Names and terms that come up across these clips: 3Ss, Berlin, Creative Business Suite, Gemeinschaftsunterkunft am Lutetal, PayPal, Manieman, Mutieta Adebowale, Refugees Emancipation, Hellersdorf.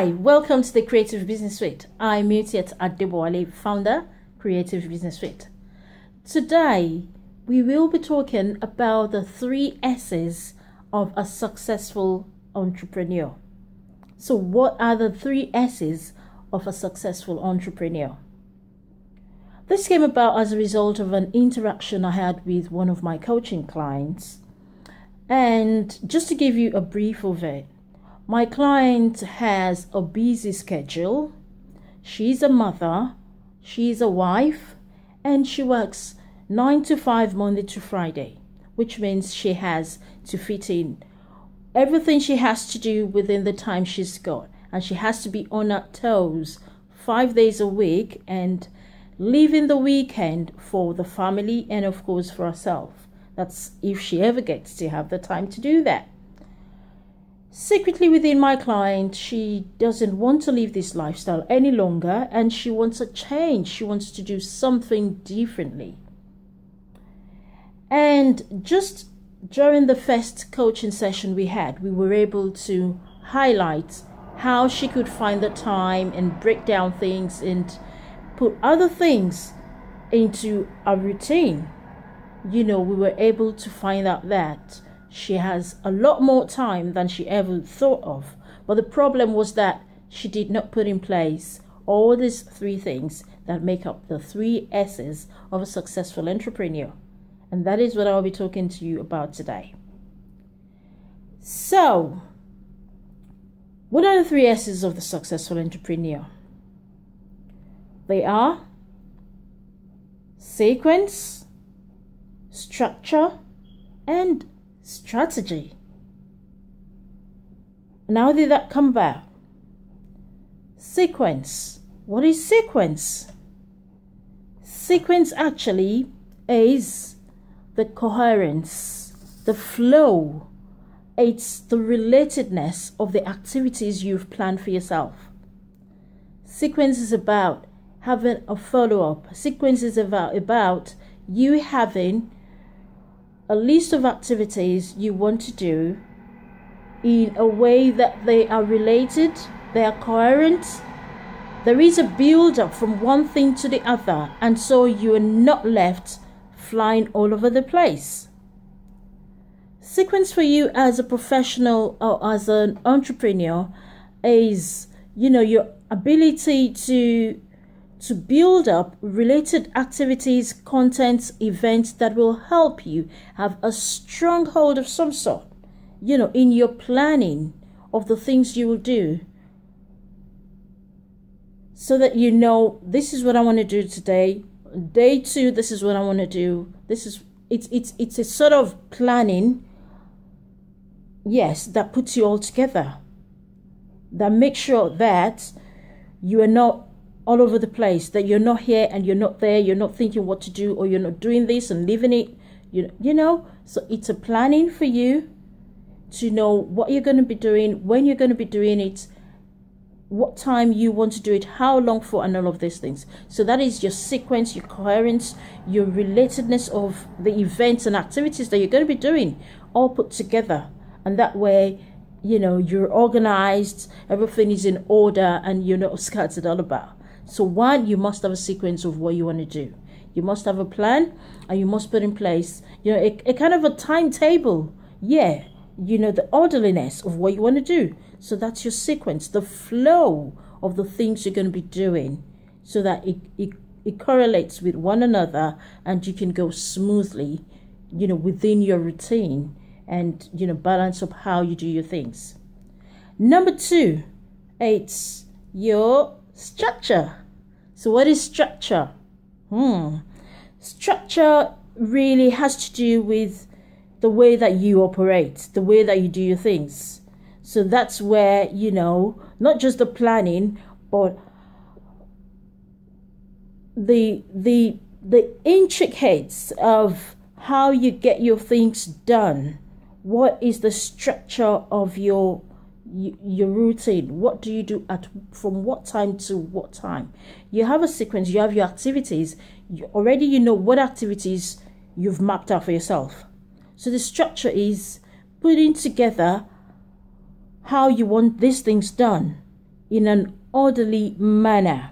Hi, welcome to the Creative Business Suite. I'm Mutieta Adebowale, founder, Creative Business Suite. Today, we will be talking about the 3 S's of a successful entrepreneur. So what are the 3 S's of a successful entrepreneur? This came about as a result of an interaction I had with one of my coaching clients. And just to give you a brief overview, my client has a busy schedule. She's a mother, she's a wife, and she works 9 to 5 Monday to Friday, which means she has to fit in everything she has to do within the time she's got. And she has to be on her toes 5 days a week and leaving the weekend for the family and of course for herself. That's if she ever gets to have the time to do that. Secretly within my client, she doesn't want to live this lifestyle any longer and she wants a change. She wants to do something differently. And just during the first coaching session we had, we were able to highlight how she could find the time and break down things and put other things into a routine. You know, we were able to find out that she has a lot more time than she ever thought of. But the problem was that she did not put in place all these 3 things that make up the 3 S's of a successful entrepreneur. And that is what I'll be talking to you about today. So, what are the 3 S's of the successful entrepreneur? They are sequence, structure, and strategy. And how did that come about? Sequence. What is sequence? Sequence actually is the coherence, the flow. It's the relatedness of the activities you've planned for yourself. Sequence is about having a follow-up. Sequence is about you having a list of activities you want to do in a way that they are related, they are coherent. There is a build-up from one thing to the other, and so you are not left flying all over the place. Sequence for you as a professional or as an entrepreneur is, you know, your ability to build up related activities, contents, events that will help you have a stronghold of some sort, you know, in your planning of the things you will do, so that you know, this is what I want to do today. Day 2, this is what I want to do. This is it's a sort of planning, yes, that puts you all together, that makes sure that you are not all over the place, that you're not here and you're not there, you're not thinking what to do, or you're not doing this and leaving it, you know. So it's a planning for you to know what you're going to be doing, when you're going to be doing it, what time you want to do it, how long for, and all of these things. So that is your sequence, your coherence, your relatedness of the events and activities that you're going to be doing, all put together. And that way, you know, you're organized, everything is in order, and you're not scattered all about. So one, you must have a sequence of what you want to do. You must have a plan, and you must put in place, you know, a kind of a timetable. Yeah, you know, the orderliness of what you want to do. So that's your sequence, the flow of the things you're going to be doing, so that it correlates with one another and you can go smoothly, you know, within your routine and, you know, balance up how you do your things. Number 2, it's your structure. So what is structure? Structure really has to do with the way that you operate, the way that you do your things. So that's where, you know, not just the planning, but the intricates of how you get your things done. What is the structure of your routine? What do you do from what time to what time? You have a sequence, you have your activities. You know what activities you've mapped out for yourself. So the structure is putting together how you want these things done in an orderly manner.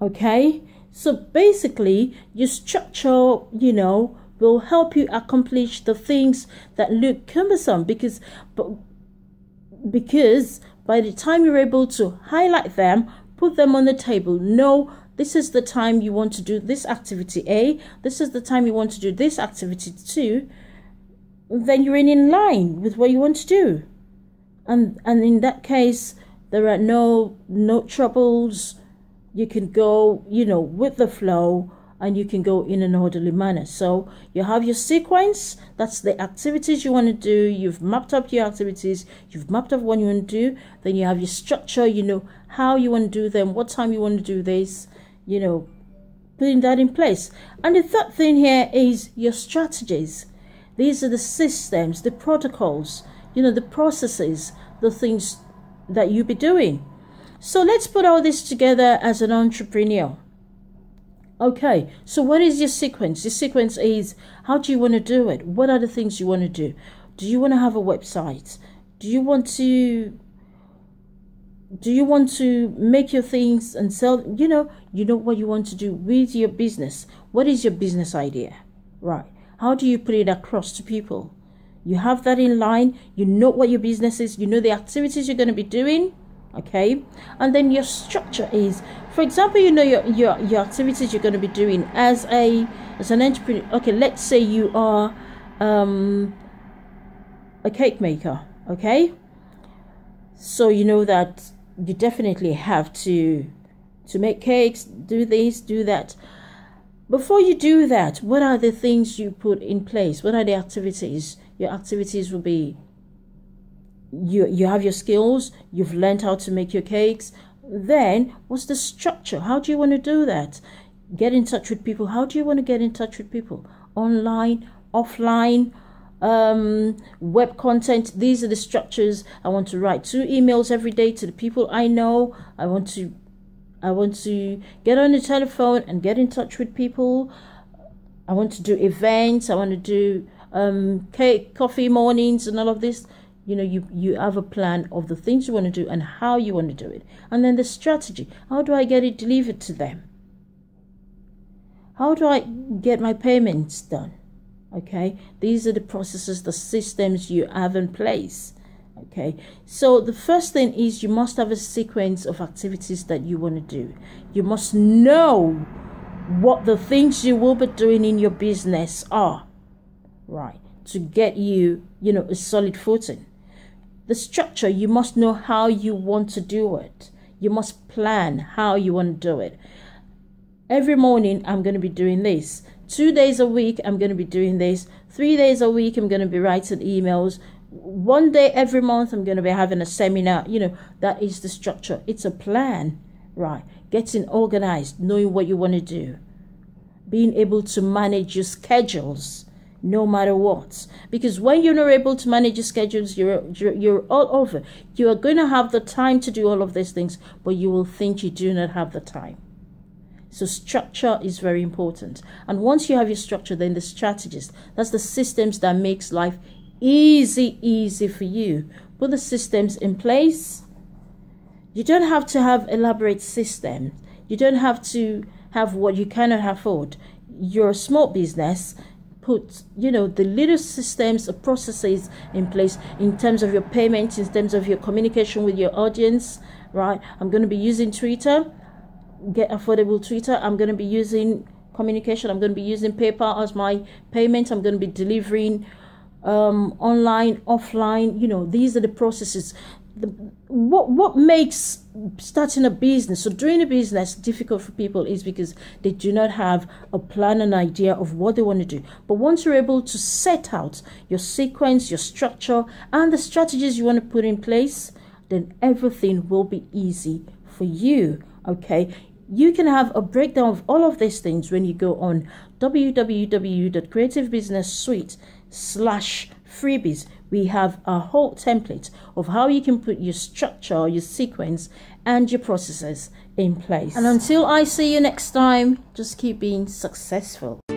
Okay, so basically your structure, you know, will help you accomplish the things that look cumbersome, because by the time you're able to highlight them, put them on the table, know this is the time you want to do this activity A, this is the time you want to do this activity 2, then you're in line with what you want to do. And in that case, there are no troubles. You can go, you know, with the flow, and you can go in an orderly manner. So you have your sequence, that's the activities you want to do, you've mapped up your activities, you've mapped up what you want to do, then you have your structure, you know how you want to do them, what time you want to do this, you know, putting that in place. And the third thing here is your strategies. These are the systems, the protocols, you know, the processes, the things that you'll be doing. So let's put all this together as an entrepreneur. Okay, so what is your sequence? Your sequence is, how do you want to do it? What are the things you want to do? Do you want to have a website? Do you want to make your things and sell? You know what you want to do with your business. What is your business idea? Right. How do you put it across to people? You have that in line. You know what your business is. You know the activities you're going to be doing. Okay, and then your structure is, for example, you know your activities you're going to be doing as an entrepreneur. Okay, let's say you are a cake maker. Okay, so you know that you definitely have to make cakes, do this, do that. Before you do that, what are the things you put in place? What are the activities? Your activities will be, you have your skills, you've learned how to make your cakes. Then what's the structure? How do you want to do that? Get in touch with people. How do you want to get in touch with people? Online, offline, web content. These are the structures. I want to write 2 emails every day to the people I know. I want to get on the telephone and get in touch with people. I want to do events. I want to do cake, coffee mornings and all of this. You know, you have a plan of the things you want to do and how you want to do it. And then the strategy. How do I get it delivered to them? How do I get my payments done? Okay, these are the processes, the systems you have in place. Okay, so the first thing is you must have a sequence of activities that you want to do. You must know what the things you will be doing in your business are. Right, to get you, you know, a solid footing. The structure, you must know how you want to do it. You must plan how you want to do it. Every morning, I'm going to be doing this. 2 days a week, I'm going to be doing this. 3 days a week, I'm going to be writing emails. 1 day every month, I'm going to be having a seminar. You know, that is the structure. It's a plan, right? Getting organized, knowing what you want to do. Being able to manage your schedules, no matter what, because when you're not able to manage your schedules, you're all over. You are going to have the time to do all of these things, but you will think you do not have the time. So structure is very important. And once you have your structure, then the strategies, that's the systems that makes life easy for you. Put the systems in place. You don't have to have elaborate systems. You don't have to have what you cannot afford. You're a small business. Put, you know, the little systems or processes in place in terms of your payments, in terms of your communication with your audience, right? I'm going to be using Twitter, get affordable Twitter. I'm going to be using communication. I'm going to be using PayPal as my payment. I'm going to be delivering online, offline. You know, these are the processes. What makes starting a business or doing a business difficult for people is because they do not have a plan and idea of what they want to do. But once you're able to set out your sequence, your structure, and the strategies you want to put in place, then everything will be easy for you. Okay, you can have a breakdown of all of these things when you go on www.creativebusinesssuite.com/freebies. We have a whole template of how you can put your structure, your sequence, and your processes in place. And until I see you next time, just keep being successful.